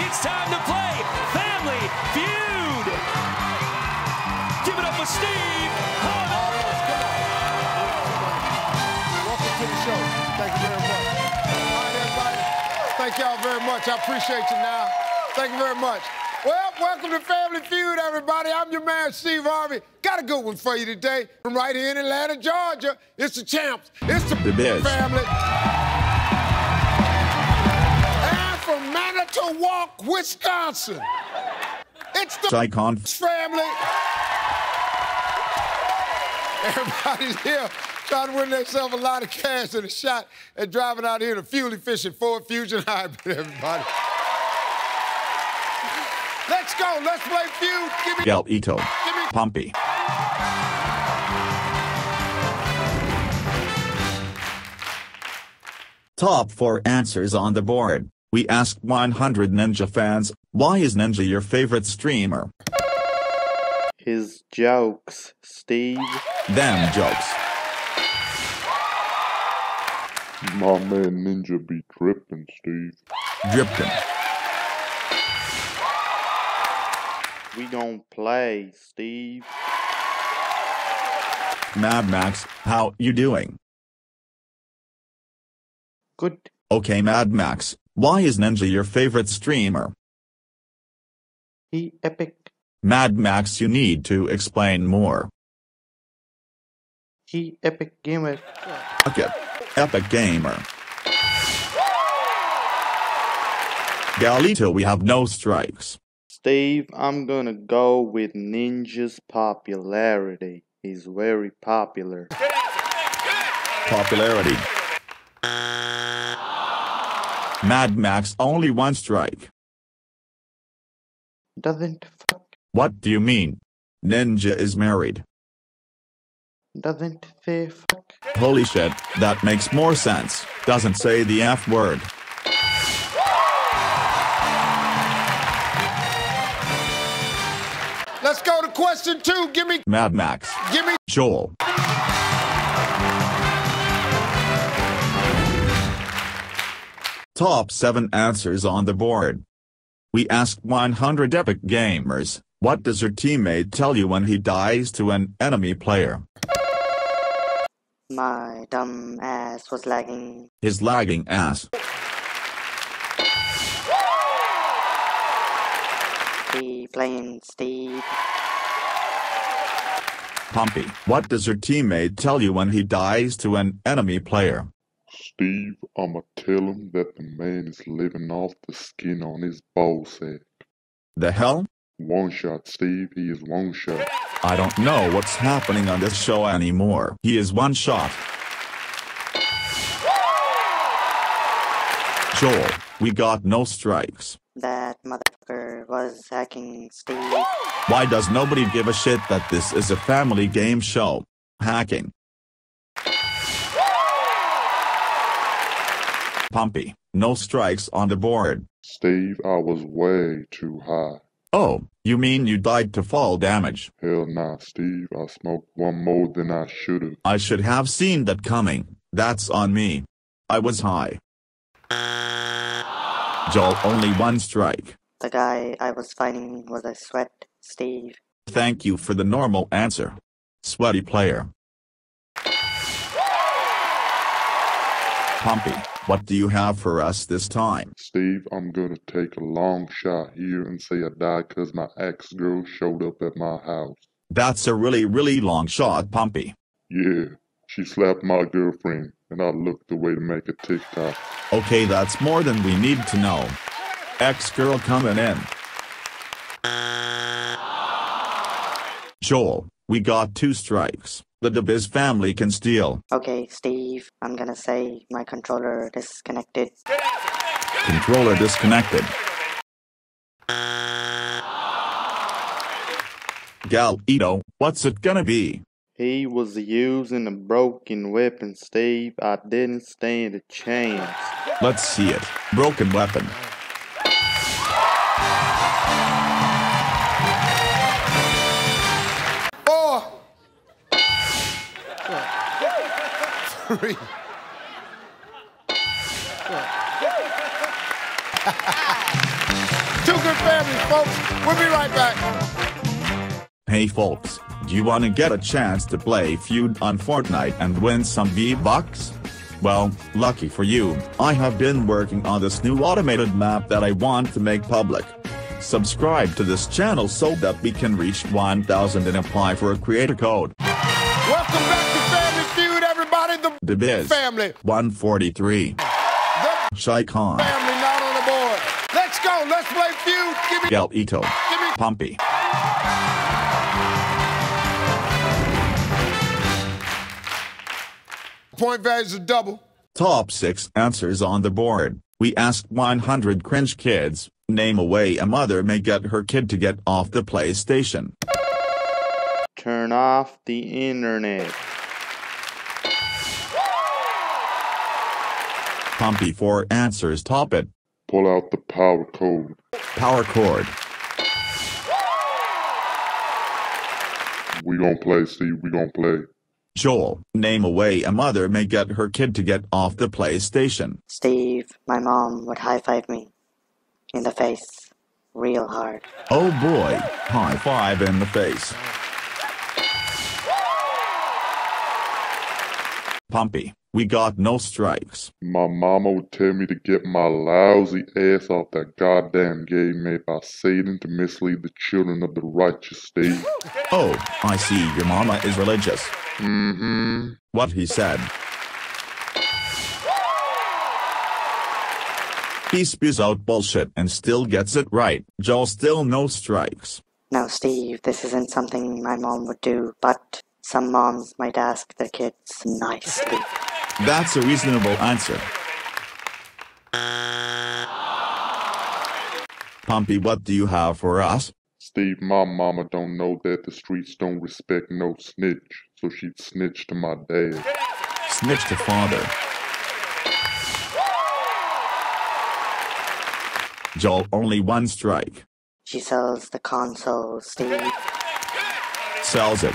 It's time to play Family Feud. Give it up for Steve Harvey. Welcome to the show. Thank you very much. All right, everybody. Thank y'all very much. I appreciate you now. Thank you very much. Well, welcome to Family Feud, everybody. I'm your man, Steve Harvey. Got a good one for you today. From right here in Atlanta, Georgia, it's the champs. It's the best family. And from Manitowoc, Wisconsin, it's the Icon family. Everybody's here trying to win themselves a lot of cash and a shot at driving out here in a fuel-efficient Ford Fusion hybrid, everybody. Let's go. Let's play Feud. Give me Del Ito. Give me Pompey. Top 4 answers on the board. We asked 100 Ninja fans, why is Ninja your favorite streamer? His jokes, Steve. Them jokes. My man Ninja be drippin', Steve. Drippin'. We gon' play, Steve. Mad Max, how you doing? Good. Okay, Mad Max, why is Ninja your favorite streamer? He epic. Mad Max, you need to explain more. He Epic Gamer. Okay, Epic Gamer. Galito, we have no strikes. Steve, I'm gonna go with Ninja's popularity. He's very popular. Good answer. Good. Popularity. Mad Max, only one strike. Doesn't fuck. What do you mean? Ninja is married. Doesn't say fuck. Holy shit, that makes more sense. Doesn't say the F word. Let's go to question 2. Give me Mad Max. Give me Joel. Top 7 answers on the board. We asked 100 Epic Gamers, what does your teammate tell you when he dies to an enemy player? My dumb ass was lagging. His lagging ass. Be playing, Steve. Pompey, what does your teammate tell you when he dies to an enemy player? Steve, I'ma tell him that the man is living off the skin on his ballsack. The hell? One shot, Steve. He is one shot. I don't know what's happening on this show anymore. He is one shot. Joel, we got no strikes. That motherfucker was hacking, Steve. Why does nobody give a shit that this is a family game show? Hacking. Pompey, no strikes on the board. Steve, I was way too high. Oh, you mean you died to fall damage? Hell nah, Steve. I smoked one more than I should've. I should have seen that coming. That's on me. I was high. Joel, only one strike. The guy I was fighting was a sweat, Steve. Thank you for the normal answer. Sweaty player. Pompey, what do you have for us this time? Steve, I'm gonna take a long shot here and say I died because my ex-girl showed up at my house. That's a really, really long shot, Pompey. Yeah, she slapped my girlfriend. And I looked away to make a TikTok. Okay, that's more than we need to know. Ex-girl coming in. Joel, we got 2 strikes. The DeBiz family can steal. Okay, Steve, I'm gonna say my controller disconnected. Controller disconnected. Galito, what's it gonna be? He was using a broken weapon, Steve. I didn't stand a chance. Let's see it. Broken weapon. Four. 3. Two good families, folks. We'll be right back. Hey, folks. Do you want to get a chance to play Feud on Fortnite and win some V-Bucks? Well, lucky for you, I have been working on this new automated map that I want to make public. Subscribe to this channel so that we can reach 1,000 and apply for a creator code. Welcome back to Family Feud, everybody. The Biz Family 143. The Shy Khan Family not on the board. Let's go. Let's play Feud. Give me El Ito. Give me Pumpy. Point values are double. Top 6 answers on the board. We asked 100 cringe kids. Name a way a mother may get her kid to get off the PlayStation. Turn off the internet. Pumpy 4 answers top it. Pull out the power cord. Power cord. We gon' play, Steve. We gon' play. Joel, name a way a mother may get her kid to get off the PlayStation. Steve, my mom would high-five me. In the face. Real hard. Oh boy, high-five in the face. Pumpy, we got no strikes. My mama would tell me to get my lousy ass off that goddamn game made by Satan to mislead the children of the righteous, Steve. Oh, I see your mama is religious. Mm-hmm. What he said. He spews out bullshit and still gets it right. Joel, still no strikes. No, Steve, this isn't something my mom would do, but some moms might ask their kids nicely. That's a reasonable answer. Pumpy, what do you have for us? Steve, my mama don't know that the streets don't respect no snitch, so she'd snitch to my dad. Snitch to father. Joel, only one strike. She sells the console, Steve. Sells it.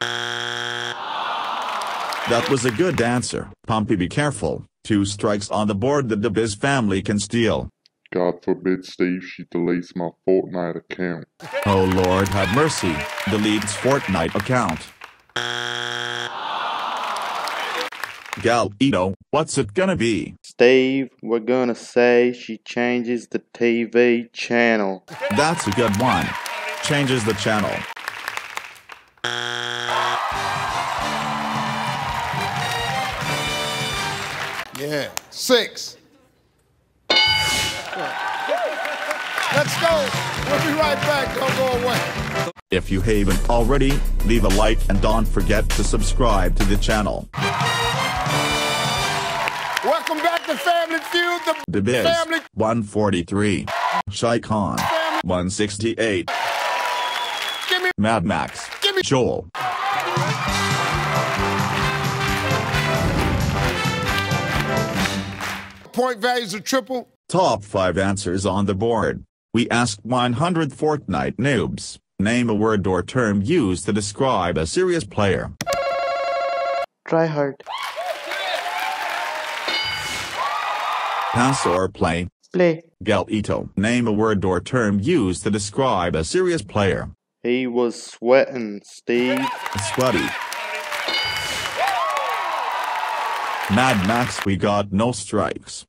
That was a good answer. Pumpy, be careful. 2 strikes on the board that the Biz family can steal. God forbid, Steve, she deletes my Fortnite account. Oh, Lord, have mercy. Deletes Fortnite account. Galito, what's it gonna be? Steve, we're gonna say she changes the TV channel. That's a good one. Changes the channel. Yeah, 6. Let's go. We'll be right back. Don't go away. If you haven't already, leave a like and don't forget to subscribe to the channel. Welcome back to Family Feud, the Biz Family 143, Shy Khan 168, give me Mad Max, give me Joel. Point values are triple. Top 5 answers on the board. We asked 100 Fortnite noobs, name a word or term used to describe a serious player. Try hard. Pass or play? Play. Galito, name a word or term used to describe a serious player. He was sweating, Steve. Sweaty. Mad Max, we got no strikes.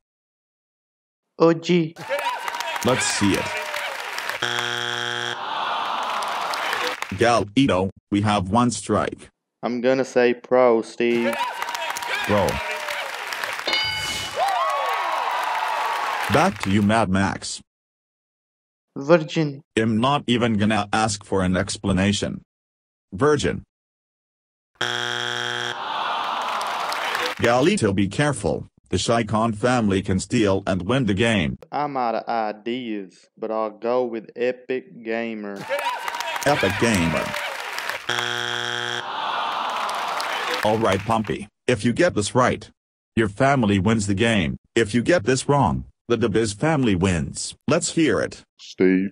OG. Let's see it. Galito, we have 1 strike. I'm gonna say pro, Steve. Pro. Back to you, Mad Max. Virgin. I'm not even gonna ask for an explanation. Virgin. Galito, be careful. The Shy Khan family can steal and win the game. I'm out of ideas, but I'll go with Epic Gamer. Epic Gamer. Alright, Pumpy. If you get this right, your family wins the game. If you get this wrong, the DeBiz family wins. Let's hear it. Steve,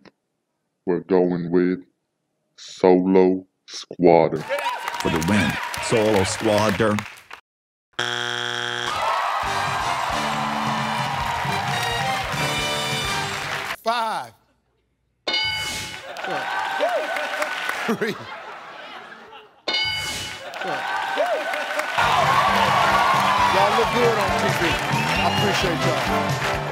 we're going with Solo Squadder. For the win, Solo Squadder. 5. 3. Y'all look good on TV. I appreciate y'all.